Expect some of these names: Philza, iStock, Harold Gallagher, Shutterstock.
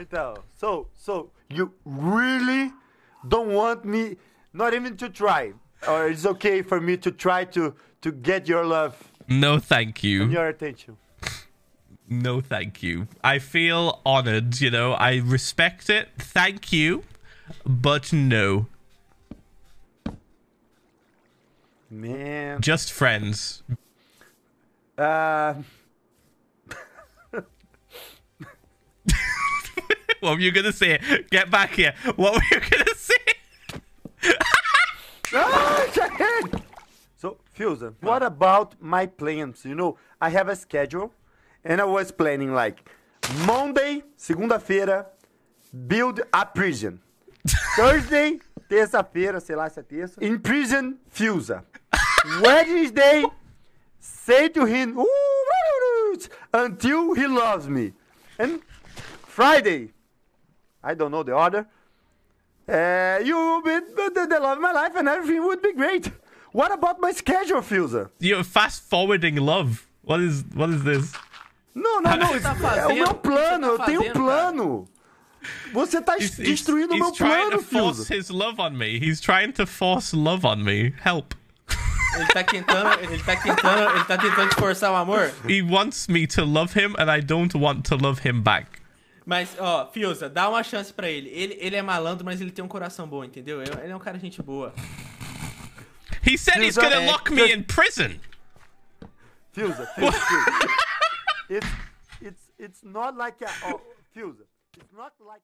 Então, so you really don't want me not even to try, or it's okay for me to try to get your love? No, thank you. And your attention. No, thank you. I feel honored, you know. I respect it. Thank you, but no. Man. Just friends. What were you gonna say? Get back here. What were you gonna say? Oh, so, Philza, what about my plans? You know, I have a schedule, and I was planning like Monday, segunda-feira, build a prison. Thursday, terça-feira, sei lá se é terça. In prison, Philza. Wednesday, say to him, until he loves me. And Friday, I don't know the order. You will be the love of my life and everything would be great. What about my schedule, Philza? You're fast-forwarding love. What is this? Não, isso, é o meu plano, eu tenho um plano. Você tá destruindo o meu plano, Philza. He's trying to force his love on me. He's trying to force love on me. Help. Ele tá tentando forçar o amor. He wants me to love him and I don't want to love him back. Mas, ó, Philza, dá uma chance pra ele. Ele é malandro, mas ele tem um coração bom, entendeu? Ele é um cara de gente boa. He said Philza, he's gonna lock me in prison. Philza. It's not like a... Oh, Philza, it's not like...